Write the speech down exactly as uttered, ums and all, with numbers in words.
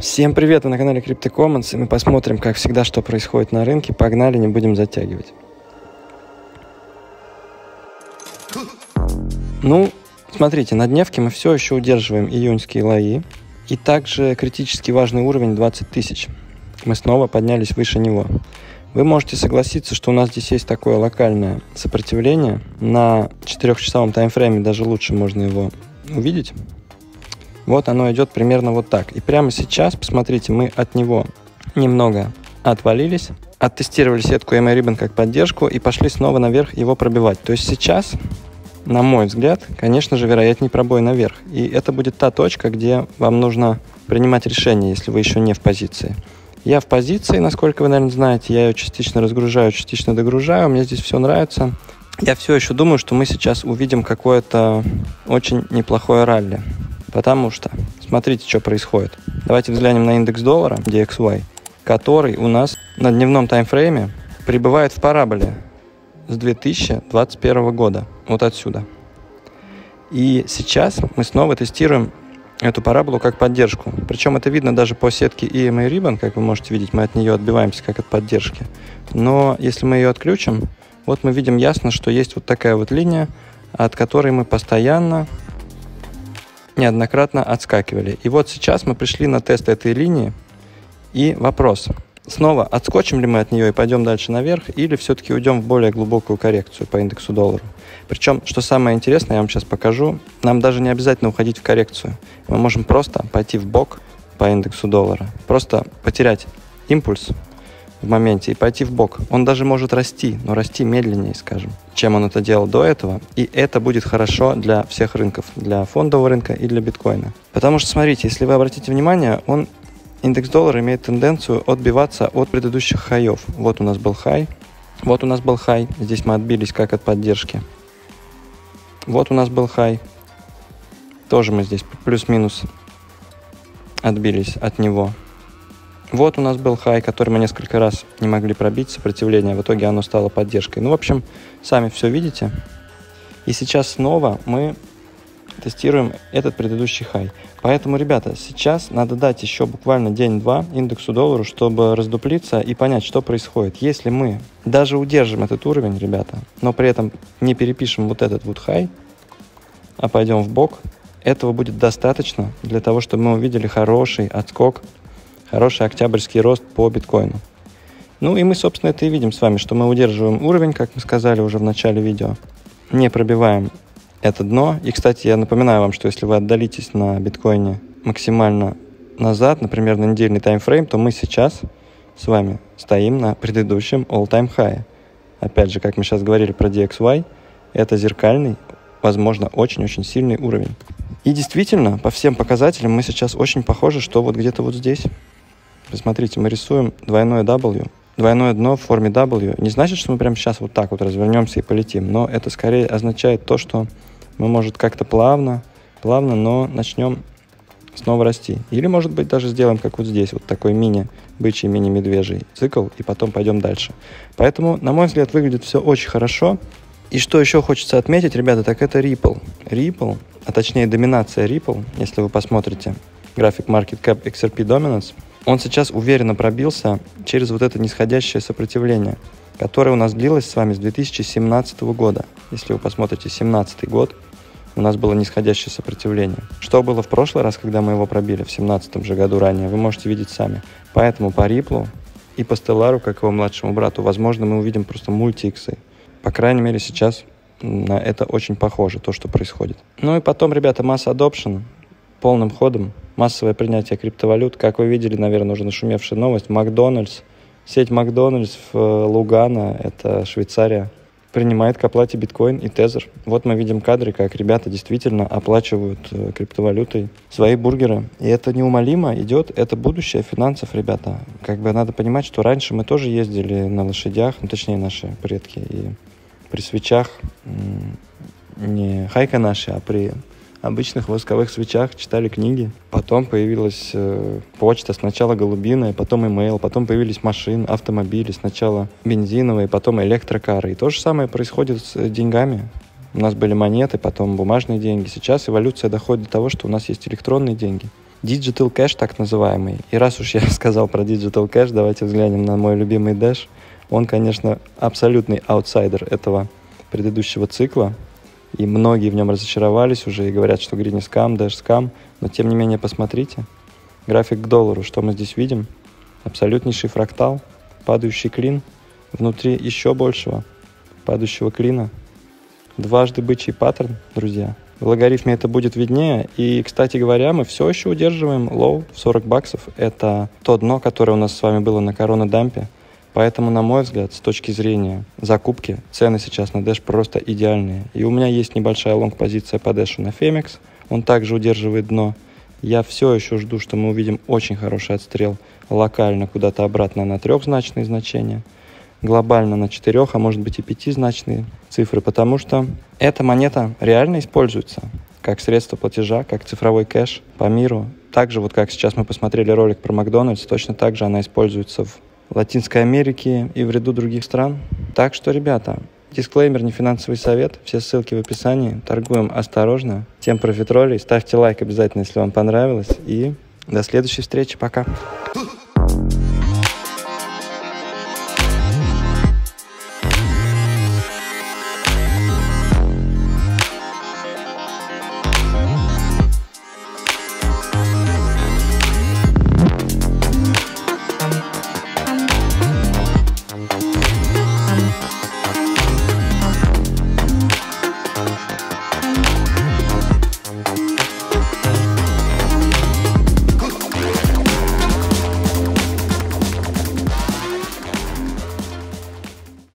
Всем привет, вы на канале CryptoCommons, и мы посмотрим, как всегда, что происходит на рынке. Погнали, не будем затягивать. Ну, смотрите, на дневке мы все еще удерживаем июньские лои, и также критически важный уровень двадцать тысяч. Мы снова поднялись выше него. Вы можете согласиться, что у нас здесь есть такое локальное сопротивление. На четырёхчасовом таймфрейме даже лучше можно его увидеть. Вот оно идет примерно вот так. И прямо сейчас, посмотрите, мы от него немного отвалились, оттестировали сетку и эм эй Ribbon как поддержку и пошли снова наверх его пробивать. То есть сейчас, на мой взгляд, конечно же, вероятнее пробой наверх. И это будет та точка, где вам нужно принимать решение, если вы еще не в позиции. Я в позиции, насколько вы, наверное, знаете, я ее частично разгружаю, частично догружаю, мне здесь все нравится. Я все еще думаю, что мы сейчас увидим какое-то очень неплохое ралли. Потому что, смотрите, что происходит. Давайте взглянем на индекс доллара, ди икс уай, который у нас на дневном таймфрейме пребывает в параболе с две тысячи двадцать первого года, вот отсюда. И сейчас мы снова тестируем эту параболу как поддержку. Причем это видно даже по сетке и эм эй Ribbon, как вы можете видеть, мы от нее отбиваемся как от поддержки. Но если мы ее отключим, вот мы видим ясно, что есть вот такая вот линия, от которой мы постоянно неоднократно отскакивали. И вот сейчас мы пришли на тест этой линии. И вопрос. Снова отскочим ли мы от нее и пойдем дальше наверх, или все-таки уйдем в более глубокую коррекцию по индексу доллара. Причем, что самое интересное, я вам сейчас покажу, нам даже не обязательно уходить в коррекцию. Мы можем просто пойти в бок по индексу доллара. Просто потерять импульс в моменте и пойти в бок. Он даже может расти, но расти медленнее, скажем, чем он это делал до этого. И это будет хорошо для всех рынков, для фондового рынка и для биткоина. Потому что, смотрите, если вы обратите внимание, он, индекс доллара, имеет тенденцию отбиваться от предыдущих хаев. Вот у нас был хай, вот у нас был хай, здесь мы отбились как от поддержки. Вот у нас был хай, тоже мы здесь плюс-минус отбились от него. Вот у нас был хай, который мы несколько раз не могли пробить, сопротивление, в итоге оно стало поддержкой. Ну, в общем, сами все видите. И сейчас снова мы тестируем этот предыдущий хай. Поэтому, ребята, сейчас надо дать еще буквально день-два индексу доллару, чтобы раздуплиться и понять, что происходит. Если мы даже удержим этот уровень, ребята, но при этом не перепишем вот этот вот хай, а пойдем в бок, этого будет достаточно для того, чтобы мы увидели хороший отскок, хороший октябрьский рост по биткоину. Ну и мы, собственно, это и видим с вами, что мы удерживаем уровень, как мы сказали уже в начале видео, не пробиваем это дно. И, кстати, я напоминаю вам, что если вы отдалитесь на биткоине максимально назад, например, на недельный таймфрейм, то мы сейчас с вами стоим на предыдущем all-time high. Опять же, как мы сейчас говорили про ди икс уай, это зеркальный, возможно, очень-очень сильный уровень. И действительно, по всем показателям мы сейчас очень похожи, что вот где-то вот здесь. Посмотрите, мы рисуем двойное W, двойное дно в форме W. Не значит, что мы прямо сейчас вот так вот развернемся и полетим, но это скорее означает то, что мы, может, как-то плавно, плавно, но начнем снова расти. Или, может быть, даже сделаем, как вот здесь, вот такой мини-бычий, мини-медвежий цикл, и потом пойдем дальше. Поэтому, на мой взгляд, выглядит все очень хорошо. И что еще хочется отметить, ребята, так это Ripple. Ripple, а точнее доминация Ripple, если вы посмотрите график Market Cap икс ар пи Dominance, он сейчас уверенно пробился через вот это нисходящее сопротивление, которое у нас длилось с вами с две тысячи семнадцатого года. Если вы посмотрите две тысячи семнадцатый год, у нас было нисходящее сопротивление. Что было в прошлый раз, когда мы его пробили, в две тысячи семнадцатом же году ранее, вы можете видеть сами. Поэтому по Ripple и по Stellar, как его младшему брату, возможно, мы увидим просто мульти-иксы. По крайней мере, сейчас на это очень похоже, то, что происходит. Ну и потом, ребята, масса adoption полным ходом. Массовое принятие криптовалют. Как вы видели, наверное, уже нашумевшая новость. Макдональдс, сеть Макдональдс в Лугана, это Швейцария, принимает к оплате биткоин и Tether. Вот мы видим кадры, как ребята действительно оплачивают криптовалютой свои бургеры. И это неумолимо идет, это будущее финансов, ребята. Как бы надо понимать, что раньше мы тоже ездили на лошадях, ну, точнее наши предки, и при свечах, не хайка наши, а при обычных восковых свечах, читали книги. Потом появилась э, почта, сначала голубиная, потом имейл, потом появились машины, автомобили, сначала бензиновые, потом электрокары. И то же самое происходит с деньгами. У нас были монеты, потом бумажные деньги. Сейчас эволюция доходит до того, что у нас есть электронные деньги. Digital Cash так называемый. И раз уж я сказал про Digital Cash, давайте взглянем на мой любимый Dash. Он, конечно, абсолютный аутсайдер этого предыдущего цикла. И многие в нем разочаровались уже и говорят, что Грини скам, Dash скам. Но тем не менее, посмотрите. График к доллару. Что мы здесь видим? Абсолютнейший фрактал. Падающий клин. Внутри еще большего падающего клина. Дважды бычий паттерн, друзья. В логарифме это будет виднее. И, кстати говоря, мы все еще удерживаем лоу в сорок баксов. Это то дно, которое у нас с вами было на корона-дампе. Поэтому, на мой взгляд, с точки зрения закупки, цены сейчас на Dash просто идеальные. И у меня есть небольшая лонг-позиция по Dash на Femex. Он также удерживает дно. Я все еще жду, что мы увидим очень хороший отстрел локально куда-то обратно на трехзначные значения. Глобально на четырех, а может быть и пятизначные цифры, потому что эта монета реально используется как средство платежа, как цифровой кэш по миру. Также, вот как сейчас мы посмотрели ролик про Макдональдс, точно так же она используется в Латинской Америке и в ряду других стран. Так что, ребята, дисклеймер, не финансовый совет, все ссылки в описании, торгуем осторожно. Всем профитролей, ставьте лайк обязательно, если вам понравилось, и до следующей встречи, пока!